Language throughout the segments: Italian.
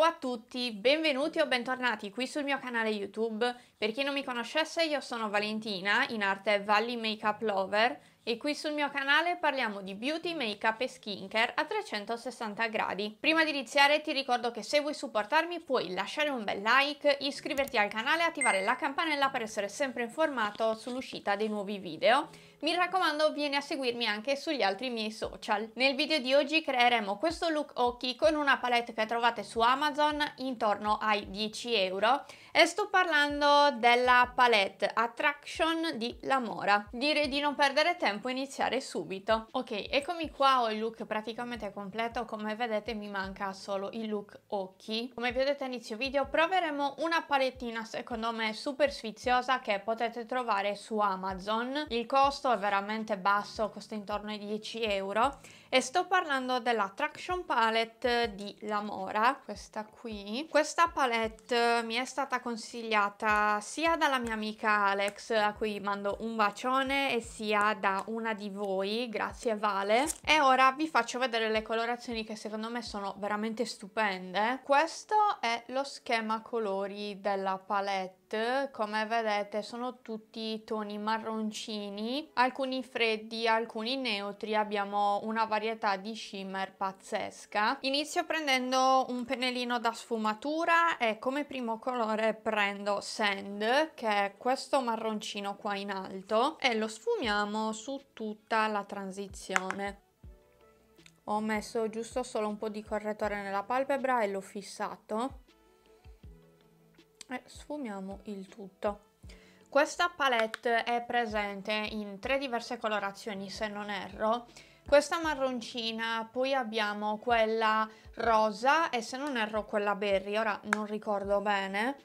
Ciao a tutti, benvenuti o bentornati qui sul mio canale YouTube. Per chi non mi conoscesse, io sono Valentina, in arte Valley Makeup Lover, e qui sul mio canale parliamo di beauty, makeup e skincare a 360 gradi. Prima di iniziare ti ricordo che se vuoi supportarmi puoi lasciare un bel like, iscriverti al canale e attivare la campanella per essere sempre informato sull'uscita dei nuovi video. Mi raccomando, vieni a seguirmi anche sugli altri miei social. Nel video di oggi creeremo questo look occhi con una palette che trovate su Amazon intorno ai 10 euro, e sto parlando della palette Attraction di Lamora. Direi di non perdere tempo e iniziare subito. Ok, eccomi qua, ho il look praticamente completo, come vedete mi manca solo il look occhi. Come vi ho detto all'inizio video, proveremo una palettina secondo me super sfiziosa che potete trovare su Amazon. Il costo è veramente basso, costa intorno ai 10 euro, e sto parlando dell'Attraction Palette di Lamora, questa qui. Questa palette mi è stata consigliata sia dalla mia amica Alex, a cui mando un bacione, e sia da una di voi, grazie Vale. E ora vi faccio vedere le colorazioni che secondo me sono veramente stupende. Questo è lo schema colori della palette. Come vedete sono tutti toni marroncini, alcuni freddi, alcuni neutri, abbiamo una varietà di shimmer pazzesca. Inizio prendendo un pennellino da sfumatura e come primo colore prendo Sand, che è questo marroncino qua in alto, e lo sfumiamo su tutta la transizione. Ho messo giusto solo un po' di correttore nella palpebra e l'ho fissato. E sfumiamo il tutto. Questa palette è presente in 3 diverse colorazioni se non erro. Questa marroncina, poi abbiamo quella rosa e se non erro quella berry, ora non ricordo bene,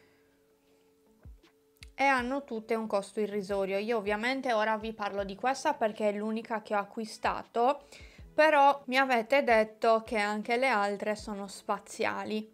e hanno tutte un costo irrisorio. Io ovviamente ora vi parlo di questa perché è l'unica che ho acquistato, però mi avete detto che anche le altre sono spaziali.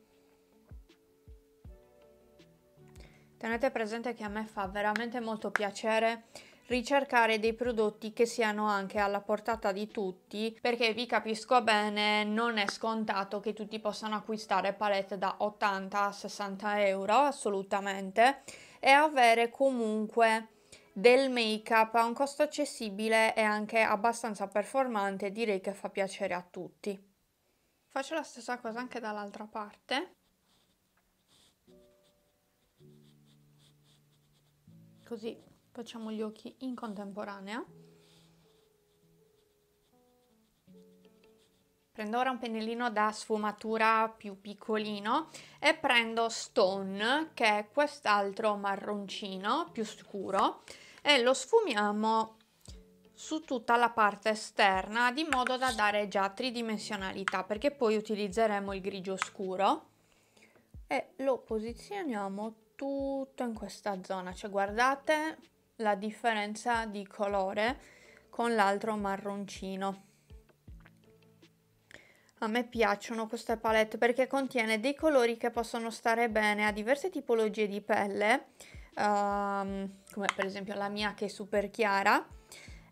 Tenete presente che a me fa veramente molto piacere ricercare dei prodotti che siano anche alla portata di tutti, perché vi capisco bene, non è scontato che tutti possano acquistare palette da 80 a 60 euro, assolutamente, e avere comunque del make-up a un costo accessibile e anche abbastanza performante. Direi che fa piacere a tutti. Faccio la stessa cosa anche dall'altra parte. Così facciamo gli occhi in contemporanea. Prendo ora un pennellino da sfumatura più piccolino e prendo Stone, che è quest'altro marroncino più scuro, e lo sfumiamo su tutta la parte esterna, di modo da dare già tridimensionalità, perché poi utilizzeremo il grigio scuro, e lo posizioniamo tutto in questa zona. Cioè guardate la differenza di colore con l'altro marroncino. A me piacciono queste palette perché contiene dei colori che possono stare bene a diverse tipologie di pelle, come per esempio la mia che è super chiara,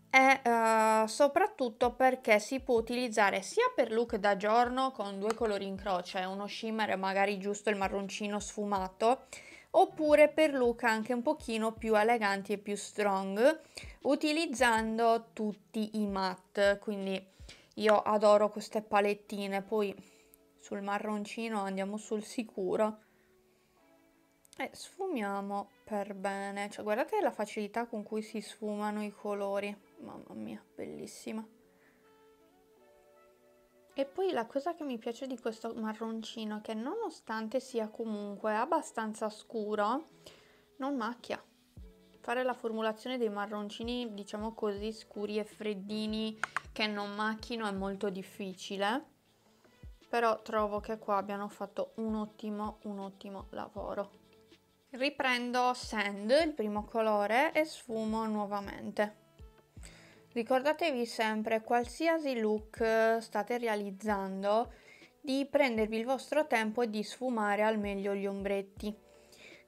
e soprattutto perché si può utilizzare sia per look da giorno con 2 colori in croce, uno shimmer e magari giusto il marroncino sfumato, oppure per look anche un pochino più eleganti e più strong, utilizzando tutti i matte. Quindi io adoro queste palettine. Poi sul marroncino andiamo sul sicuro e sfumiamo per bene. Cioè guardate la facilità con cui si sfumano i colori, mamma mia, bellissima. E poi la cosa che mi piace di questo marroncino è che nonostante sia comunque abbastanza scuro, non macchia. Fare la formulazione dei marroncini, diciamo così, scuri e freddini che non macchino è molto difficile, però trovo che qua abbiano fatto un ottimo lavoro. Riprendo Sand, il primo colore, e sfumo nuovamente. Ricordatevi sempre, qualsiasi look state realizzando, di prendervi il vostro tempo e di sfumare al meglio gli ombretti,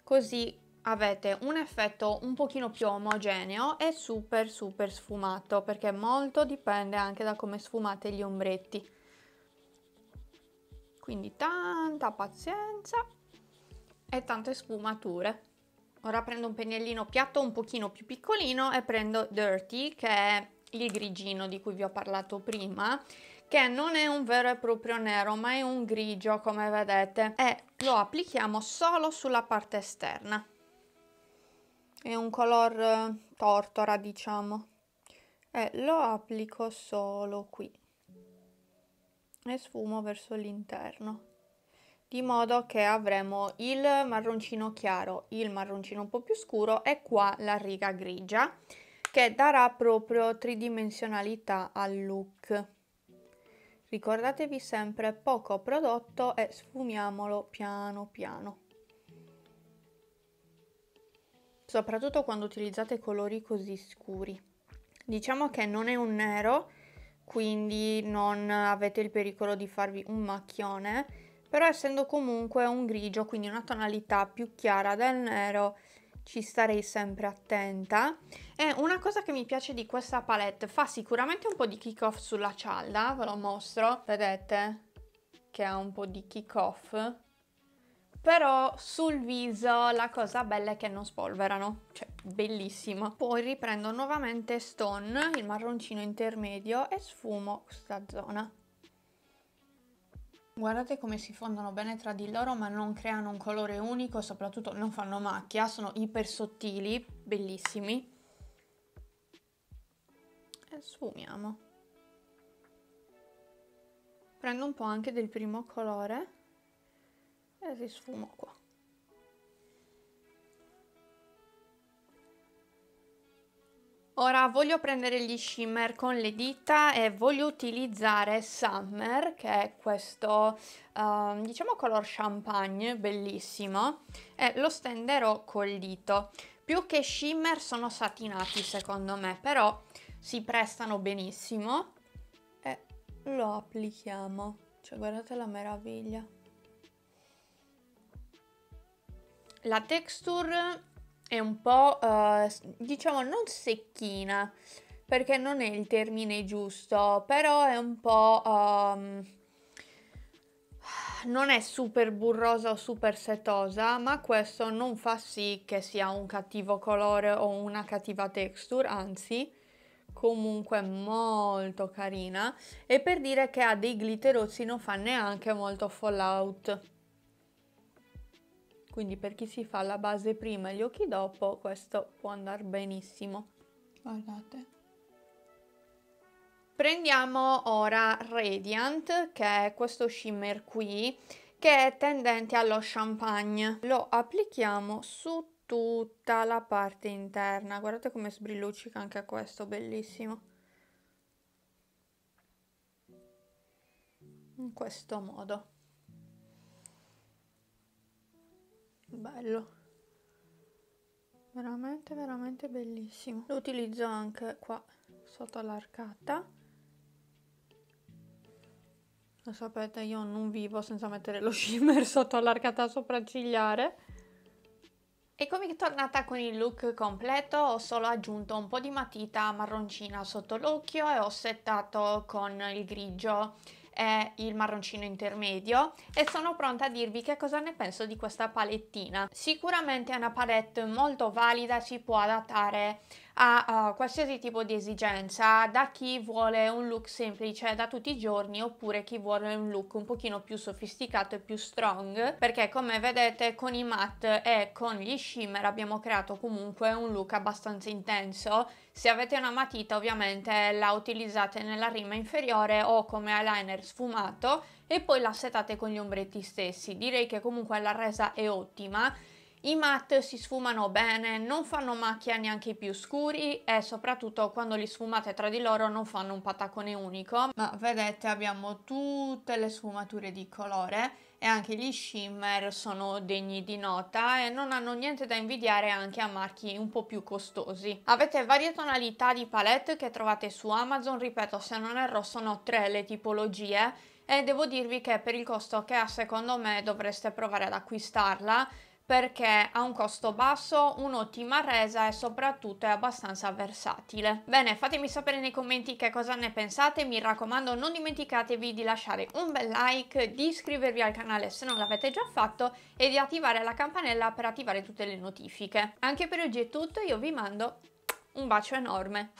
così avete un effetto un pochino più omogeneo e super super sfumato, perché molto dipende anche da come sfumate gli ombretti. quindi tanta pazienza e tante sfumature. Ora prendo un pennellino piatto un pochino più piccolino e prendo Dirty, che è il grigino di cui vi ho parlato prima, che non è un vero e proprio nero ma è un grigio come vedete, e lo applichiamo solo sulla parte esterna. È un color tortora diciamo, e lo applico solo qui e sfumo verso l'interno, di modo che avremo il marroncino chiaro, il marroncino un po' più scuro e qua la riga grigia, che darà proprio tridimensionalità al look. Ricordatevi sempre poco prodotto e sfumiamolo piano piano. Soprattutto quando utilizzate colori così scuri. Diciamo che non è un nero, quindi non avete il pericolo di farvi un macchione, però essendo comunque un grigio, quindi una tonalità più chiara del nero, ci starei sempre attenta. E una cosa che mi piace di questa palette, fa sicuramente un po' di kick off sulla cialda, ve lo mostro, vedete che ha un po' di kick off, però sul viso la cosa bella è che non spolverano, cioè bellissima. Poi riprendo nuovamente Stone, il marroncino intermedio, e sfumo questa zona. Guardate come si fondono bene tra di loro ma non creano un colore unico, soprattutto non fanno macchia, sono iper sottili, bellissimi. E sfumiamo. Prendo un po' anche del primo colore e risfumo qua. Ora voglio prendere gli shimmer con le dita e voglio utilizzare Summer, che è questo diciamo color champagne bellissimo, e lo stenderò col dito. Più che shimmer sono satinati secondo me, però si prestano benissimo e lo applichiamo. Cioè guardate la meraviglia. La texture è un po' diciamo non secchina, perché non è il termine giusto, però è un po' non è super burrosa o super setosa, ma questo non fa sì che sia un cattivo colore o una cattiva texture, anzi comunque molto carina, e per dire che ha dei glitterozzi non fa neanche molto fallout. Quindi per chi si fa la base prima e gli occhi dopo, questo può andare benissimo. Guardate. Prendiamo ora Radiant, che è questo shimmer qui, che è tendente allo champagne. Lo applichiamo su tutta la parte interna. Guardate come sbrilluccica anche questo, bellissimo. In questo modo. Bello, veramente veramente bellissimo. Lo utilizzo anche qua sotto l'arcata. Lo sapete, io non vivo senza mettere lo shimmer sotto l'arcata sopraccigliare. Eccomi tornata con il look completo. Ho solo aggiunto un po' di matita marroncina sotto l'occhio e ho settato con il grigio e il marroncino intermedio, e sono pronta a dirvi che cosa ne penso di questa palettina. Sicuramente è una palette molto valida, si può adattare a qualsiasi tipo di esigenza, da chi vuole un look semplice da tutti i giorni oppure chi vuole un look un pochino più sofisticato e più strong, perché come vedete con i matte e con gli shimmer abbiamo creato comunque un look abbastanza intenso. Se avete una matita ovviamente la utilizzate nella rima inferiore o come eyeliner sfumato e poi la settate con gli ombretti stessi. Direi che comunque la resa è ottima. I matte si sfumano bene, non fanno macchia neanche i più scuri e soprattutto quando li sfumate tra di loro non fanno un patacone unico. Ma vedete, abbiamo tutte le sfumature di colore e anche gli shimmer sono degni di nota e non hanno niente da invidiare anche a marchi un po' più costosi. Avete varie tonalità di palette che trovate su Amazon, ripeto se non erro sono 3 le tipologie, e devo dirvi che per il costo che ha secondo me dovreste provare ad acquistarla, perché ha un costo basso, un'ottima resa e soprattutto è abbastanza versatile. Bene, fatemi sapere nei commenti che cosa ne pensate, mi raccomando non dimenticatevi di lasciare un bel like, di iscrivervi al canale se non l'avete già fatto e di attivare la campanella per attivare tutte le notifiche. Anche per oggi è tutto, io vi mando un bacio enorme.